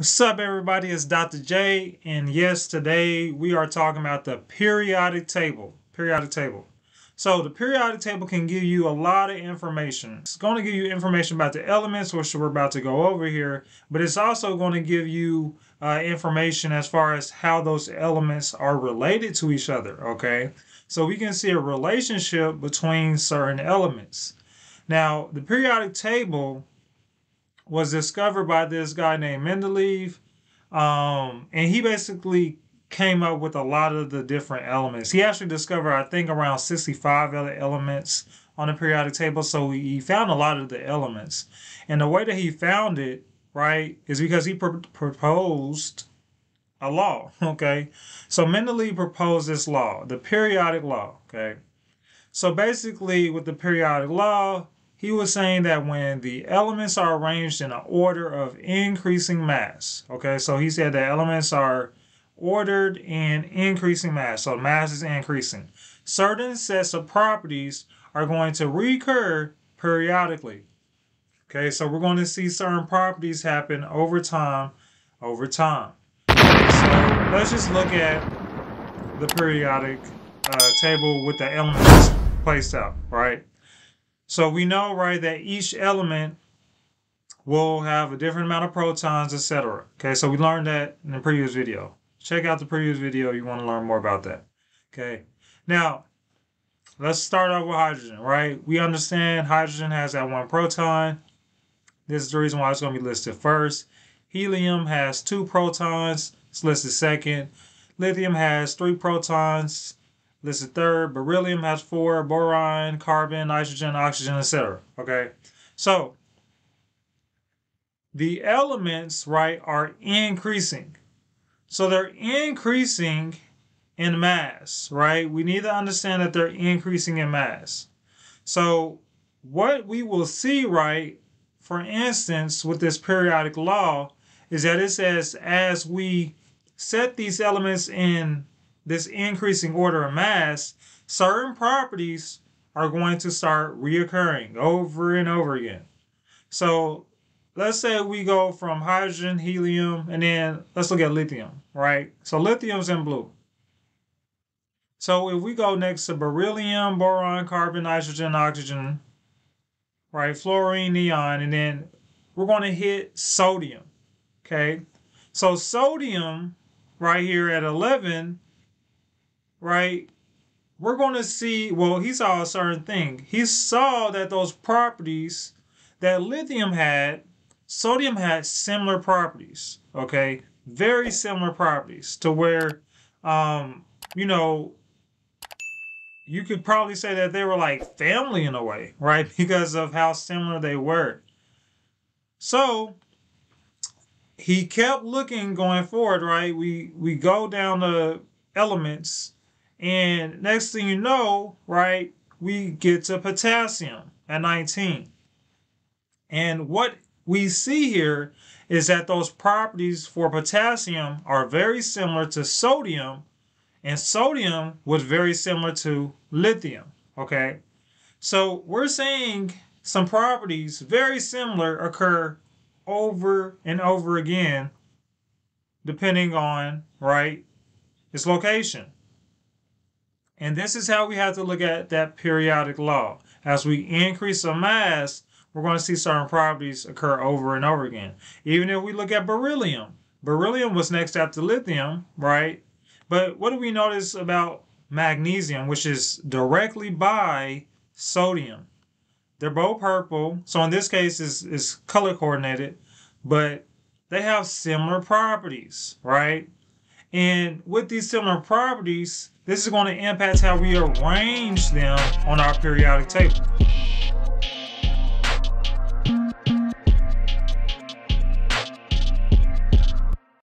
What's up, everybody? It's Dr. J, and yes, today we are talking about the periodic table. So the periodic table can give you a lot of information. It's going to give you information about the elements, which we're about to go over here, but it's also going to give you information as far as how those elements are related to each other, okay? So we can see a relationship between certain elements. Now, the periodic table was discovered by this guy named Mendeleev, and he basically came up with a lot of the different elements. He actually discovered, I think, around 65 elements on the periodic table, so he found a lot of the elements. And the way that he found it, right, is because he proposed a law, okay? So Mendeleev proposed this law, the periodic law, okay? So basically, with the periodic law, he was saying that when the elements are arranged in an order of increasing mass, okay, so he said that elements are ordered in increasing mass, so mass is increasing, certain sets of properties are going to recur periodically. Okay, so we're going to see certain properties happen over time, So let's just look at the periodic table with the elements placed out, right? So we know, right, that each element will have a different amount of protons, etc. Okay, so we learned that in the previous video. Check out the previous video, you want to learn more about that. Okay, now let's start off with hydrogen, right? We understand hydrogen has that one proton. This is the reason why it's going to be listed first. Helium has 2 protons, it's listed second. Lithium has 3 protons. Listed third, beryllium has 4, boron, carbon, nitrogen, oxygen, etc. Okay, so the elements, right, are increasing. So they're increasing in mass, right? We need to understand that they're increasing in mass. So what we will see, right, for instance, with this periodic law, is that it says as we set these elements in this increasing order of mass, certain properties are going to start reoccurring over and over again. So let's say we go from hydrogen, helium, and then let's look at lithium, right? So lithium's in blue. So if we go next to beryllium, boron, carbon, nitrogen, oxygen, right, fluorine, neon, and then we're going to hit sodium, okay? So sodium right here at 11, right, we're going to see, well, he saw a certain thing. He saw that those properties that lithium had, sodium had similar properties, okay, very similar properties to where, you know, you could probably say that they were like family in a way, right, because of how similar they were. So he kept looking going forward, right, we go down the elements, and next thing you know, right, we get to potassium at 19. And what we see here is that those properties for potassium are very similar to sodium, and sodium was very similar to lithium, okay? So we're seeing some properties very similar occur over and over again, depending on, right, its location. And this is how we have to look at that periodic law. As we increase the mass, we're going to see certain properties occur over and over again. Even if we look at beryllium. Beryllium was next after lithium, right? But what do we notice about magnesium, which is directly by sodium? They're both purple. So in this case, it's color coordinated. But they have similar properties, right? And with these similar properties, this is going to impact how we arrange them on our periodic table.